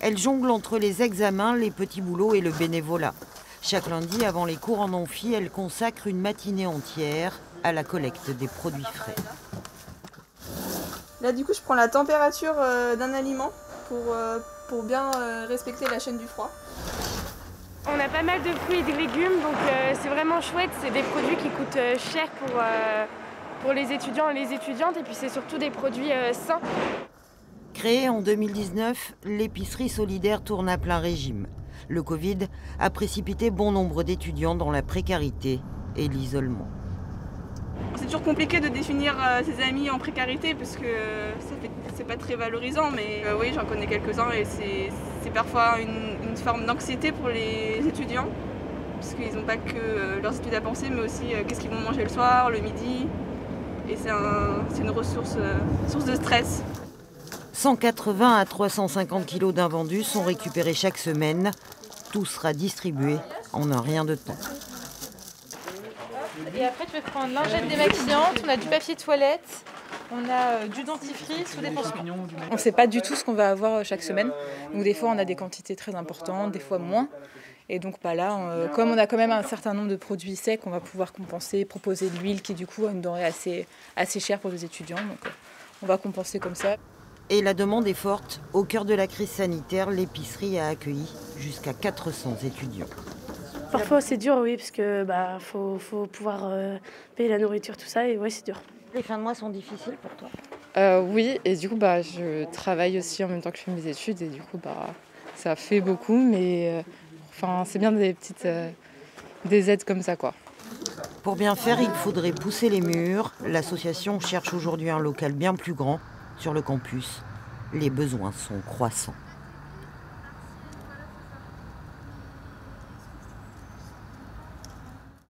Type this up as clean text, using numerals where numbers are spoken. Elle jongle entre les examens, les petits boulots et le bénévolat. Chaque lundi, avant les cours en amphi, elle consacre une matinée entière à la collecte des produits frais. Là, du coup, je prends la température d'un aliment pour bien respecter la chaîne du froid. On a pas mal de fruits et de légumes, donc c'est vraiment chouette. C'est des produits qui coûtent cher pour les étudiants et les étudiantes, et puis c'est surtout des produits sains. Créée en 2019, l'épicerie solidaire tourne à plein régime. Le Covid a précipité bon nombre d'étudiants dans la précarité et l'isolement. C'est toujours compliqué de définir ses amis en précarité parce que c'est pas très valorisant, mais oui, j'en connais quelques-uns et c'est parfois une forme d'anxiété pour les étudiants parce qu'ils n'ont pas que leurs études à penser, mais aussi qu'est-ce qu'ils vont manger le soir, le midi, et c'est une ressource, source de stress. 180 à 350 kilos d'invendus sont récupérés chaque semaine. Tout sera distribué en un rien de temps. Et après, tu vas prendre lingette démaquillante, on a du papier toilette, on a du dentifrice ou des pansements. On ne sait pas du tout ce qu'on va avoir chaque semaine. Donc des fois, on a des quantités très importantes, des fois moins. Et donc là, comme on a quand même un certain nombre de produits secs, on va pouvoir compenser, proposer de l'huile qui du coup a une denrée assez chère pour les étudiants. Donc on va compenser comme ça. Et la demande est forte. Au cœur de la crise sanitaire, l'épicerie a accueilli jusqu'à 400 étudiants. Parfois c'est dur, oui, parce que faut pouvoir payer la nourriture, tout ça, et ouais, c'est dur. Les fins de mois sont difficiles pour toi? Oui, et du coup je travaille aussi en même temps que je fais mes études, et du coup ça fait beaucoup, mais c'est bien des petites des aides comme ça, quoi. Pour bien faire, il faudrait pousser les murs. L'association cherche aujourd'hui un local bien plus grand. Sur le campus, les besoins sont croissants.